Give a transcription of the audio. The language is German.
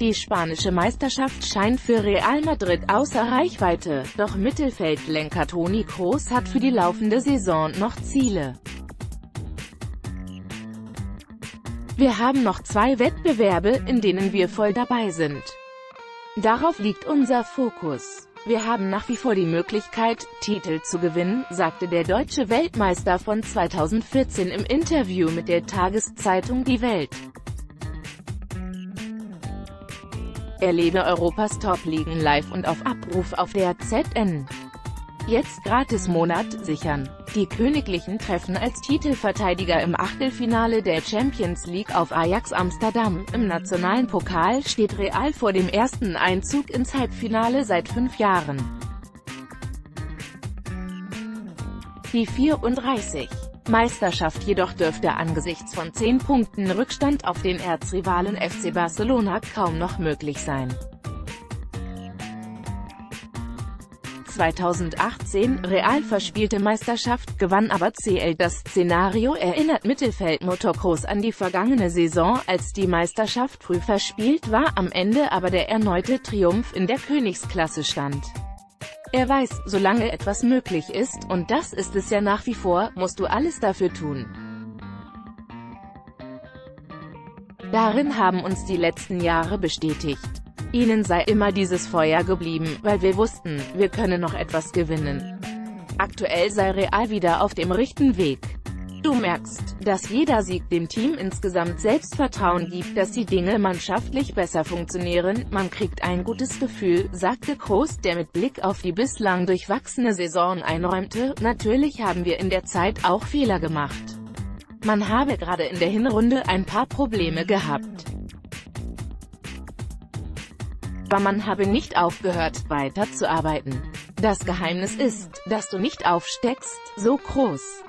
Die spanische Meisterschaft scheint für Real Madrid außer Reichweite, doch Mittelfeldlenker Toni Kroos hat für die laufende Saison noch Ziele. Wir haben noch 2 Wettbewerbe, in denen wir voll dabei sind. Darauf liegt unser Fokus. Wir haben nach wie vor die Möglichkeit, Titel zu gewinnen, sagte der deutsche Weltmeister von 2014 im Interview mit der Tageszeitung Die Welt. Erlebe Europas Top-Ligen live und auf Abruf auf der DAZN. Jetzt Gratis-Monat sichern. Die Königlichen treffen als Titelverteidiger im Achtelfinale der Champions League auf Ajax Amsterdam. Im nationalen Pokal steht Real vor dem ersten Einzug ins Halbfinale seit 5 Jahren. Die 34. Meisterschaft jedoch dürfte angesichts von 10 Punkten Rückstand auf den Erzrivalen FC Barcelona kaum noch möglich sein. 2018, Real verspielte Meisterschaft, gewann aber CL. Das Szenario erinnert Mittelfeldmotor Kroos an die vergangene Saison, als die Meisterschaft früh verspielt war, am Ende aber der erneute Triumph in der Königsklasse stand. Er weiß, solange etwas möglich ist, und das ist es ja nach wie vor, musst du alles dafür tun. Darin haben uns die letzten Jahre bestätigt. Ihnen sei immer dieses Feuer geblieben, weil wir wussten, wir können noch etwas gewinnen. Aktuell sei Real wieder auf dem richtigen Weg. Du merkst, dass jeder Sieg dem Team insgesamt Selbstvertrauen gibt, dass die Dinge mannschaftlich besser funktionieren, man kriegt ein gutes Gefühl, sagte Kroos, der mit Blick auf die bislang durchwachsene Saison einräumte, natürlich haben wir in der Zeit auch Fehler gemacht. Man habe gerade in der Hinrunde ein paar Probleme gehabt. Aber man habe nicht aufgehört, weiterzuarbeiten. Das Geheimnis ist, dass du nicht aufsteckst, so Kroos.